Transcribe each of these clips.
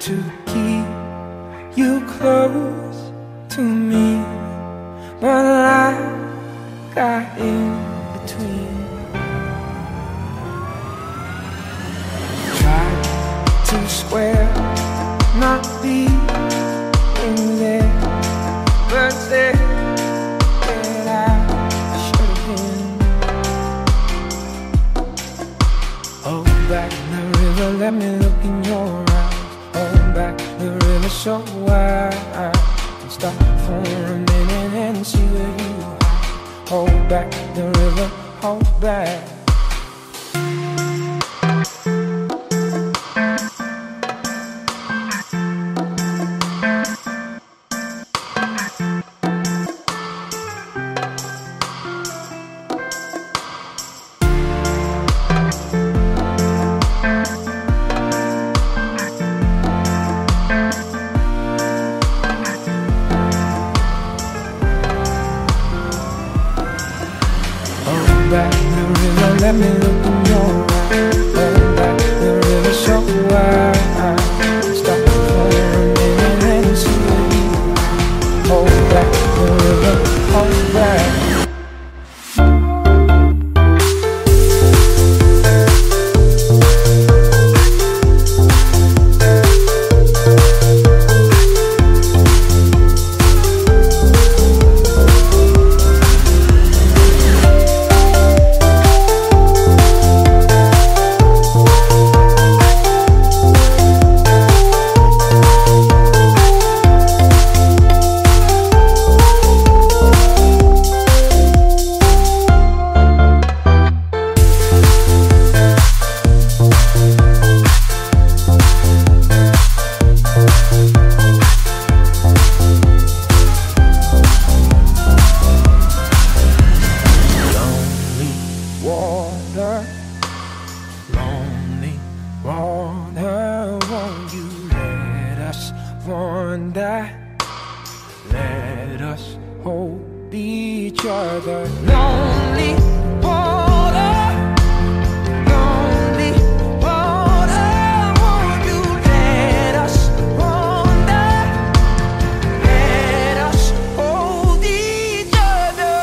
to keep you close to me, but life got in between. Tried to swear to not being there, but there that I should have been. Hold back the river, let me look in your eyes. Hold back the river so wide I can stop for a minute and see where you are. Hold back the river, hold back. Hold back the river, let me look in your eyes. Hold back the river so wide I can stop for a minute and see where you are. Hold back the river, hold back. Water, won't you let us wander? Let us hold each other. Lonely water, lonely water, won't you let us wander? Let us hold each other.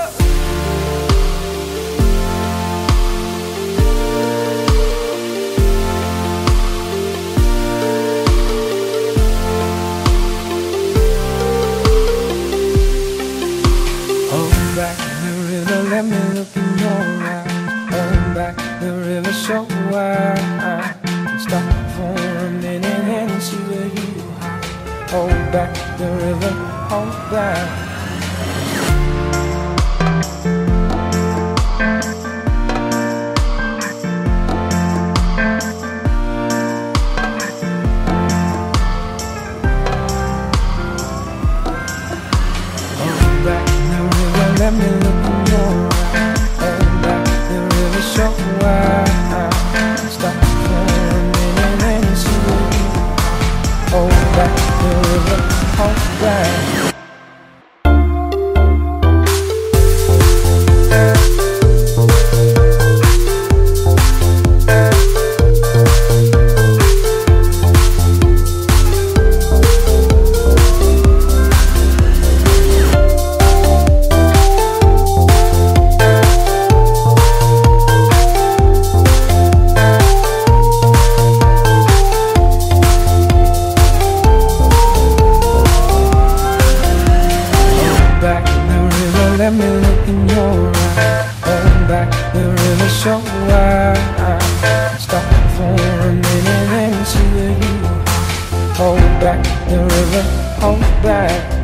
Let me look in your eyes. Hold back the river so wide I can stop for a minute and see where you are. Hold back the river, hold back. Hold back the river, let me look. Hold back. Let me look in your eyes. Hold back the river so wide I can stop for a minute and see where you are. Hold back the river, hold back.